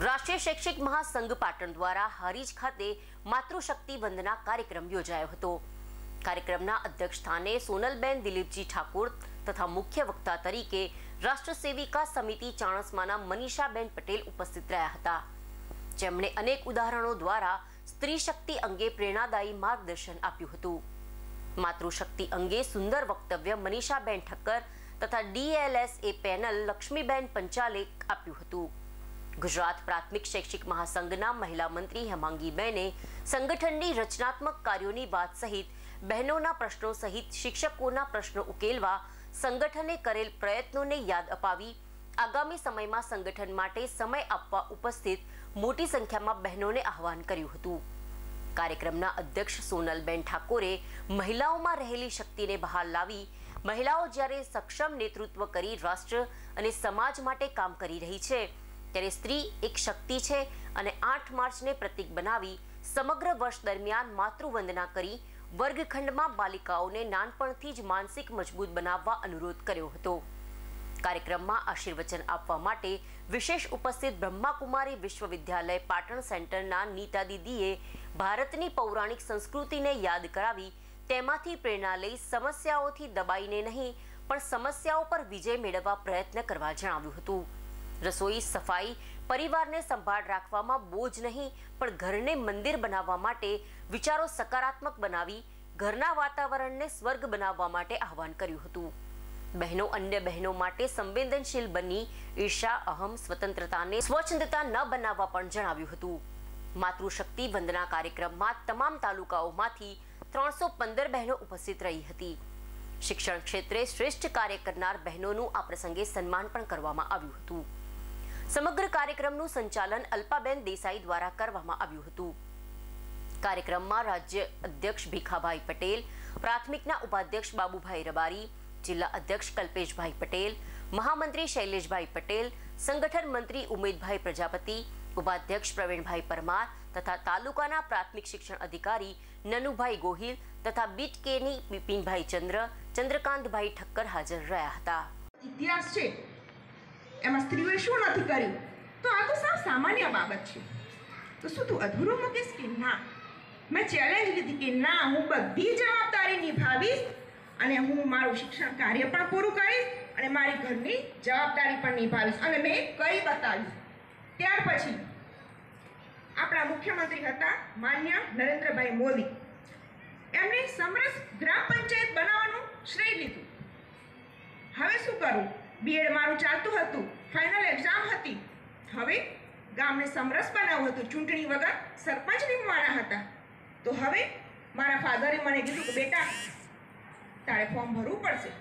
राष्ट्रीय शैक्षिक महासंघ पाटण द्वारा हरीज खाते मातृशक्ति वंदना कार्यक्रम योजायो हतो। कार्यक्रमना अध्यक्ष स्थाने सोनलबेन दिलीपजी ठाकोर तथा मुख्य वक्ता तरीके राष्ट्र सेविका समिति चाणसमाना मनीषाबेन पटेल उपस्थित रह्या हता, जेमणे अनेक उदाहरणों द्वारा स्त्री शक्ति अंगे प्रेरणादायी मार्गदर्शन आप्युं हतुं। मातृशक्ति अंगे सुंदर वक्तव्य मनीषाबेन ठक्कर तथा डीएलएसए पैनल लक्ष्मीबेन पंचाले आप्युं हतुं। गुजरात प्राथमिक शैक्षिक महासंघना महिला मंत्री हेमांगीबेने संगठननी रचनात्मक कार्योनी बात सहित बहनोना प्रश्नों सहित शिक्षकोना प्रश्नों उकेलवा संगठने करेल प्रयत्नोंने याद अपावी आगामी समयमां संगठन माटे समय आपवा उपस्थित मोटी संख्यामां बहनोने आह्वान कर्युं हतुं। कार्यक्रमना अध्यक्ष सोनलबेन ठाकोरे महिलाओमां रहेली शक्तिने बहार लावी महिलाओ ज्यारे सक्षम नेतृत्व करी राष्ट्र अने समाज माटे काम करी रही छे त्यारे स्त्री एक शक्ति छे अने 8 मार्च ने प्रतीक बनावी समग्र वर्ष दरमियान मातृवंदना करी वर्गखंडमां बालिकाओने नानपणथी ज मानसिक मजबूत बनाववा अनुरोध कर्यो हतो। कार्यक्रममां आशीर्वचन आपवा माटे विशेष उपस्थित ब्रह्माकुमारी विश्वविद्यालय पाटण सेंटरना नीता दीदीए भारतनी पौराणिक संस्कृतिने याद करावी तेमांथी प्रेरणा लई समस्याओथी दबाईने नहीं पण समस्याओ पर विजय मेळववा प्रयत्न करवा जणाव्युं हतुं। रसोई सफाई परिवार ने संभाळ राखवामां बोझ नहीं पण घरने मंदिर बनाववा माटे विचारो सकारात्मक बनावी घरना वातावरणने स्वर्ग बनाववा माटे आह्वान कर्युं हतुं। बहनों अन्य बहनों माटे संवेदनशील बनी ईर्षा अहम स्वतंत्रताने स्वच्छंदता न बनाववा पण जणाव्युं हतुं। मातृशक्ति वंदना कार्यक्रममां तमाम तालुकाओमांथी 315 बहनों उपस्थित रही हती। शिक्षण क्षेत्रे श्रेष्ठ कार्य करनार बहनोंनुं आ प्रसंगे सन्मान पण करवामां आव्युं हतुं। समग्र कार्यक्रमनुं संचालन अल्पाबेन देसाई द्वारा करवामां आव्युं हतुं। कार्यक्रममां राज्य अध्यक्ष भीखाभाई पटेल प्राथमिकना उपाध्यक्ष बाबूभाई रबारी जिला अध्यक्ष कल्पेशभाई पटेल महामंत्री शैलेशभाई पटेल संगठन मंत्री उमेदभाई प्रजापति उपाध्यक्ष प्रवीणभाई परमार तथा तालुकाना प्राथमिक शिक्षण अधिकारी ननुभाई गोहिल तथा बीट केनी विपिनभाई चंद्र चंद्रकांतभाई ठक्कर हाजर રહ્યા હતા। ઇતિહાસ છે એમાં સ્ત્રીઓએ શું નથી કર્યું તો આ તો સાવ સામાન્ય બાબત છે તો શું તું અધૂરો મૂકીશ કે ના મેં ચેલેન્જ લીધી કે ના હું બધી જવાબદારી નિભાવીશ અને હું મારું શિક્ષણ કાર્ય પણ પૂરું કરીશ અને મારી ઘરની જવાબદારી પણ નિભાવીશ અને મેં કરી બતાવ્યું। त्यार पछी आपणा मुख्यमंत्री हता मान्य नरेंद्रभाई मोदी एमने समरस ग्राम पंचायत बनावानुं श्रेय लीधुं। हवे शुं करूं बीएड मारुं चालतुं हतुं फाइनल एक्जाम हती हवे गामने समरस बनाव्युं हतुं चूंटणी वगर सरपंच नीमवाना हता तो हवे मारा फाधरे मने कीधुं के बेटा तारे फॉर्म भरवुं पड़शे।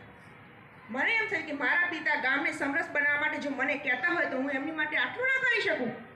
मने एम थयुं कि मारा पिता गामने समरस बनावा माटे जो मने कहेता होय तो हूँ एमनी माटे आटलुं न करी शकूँ।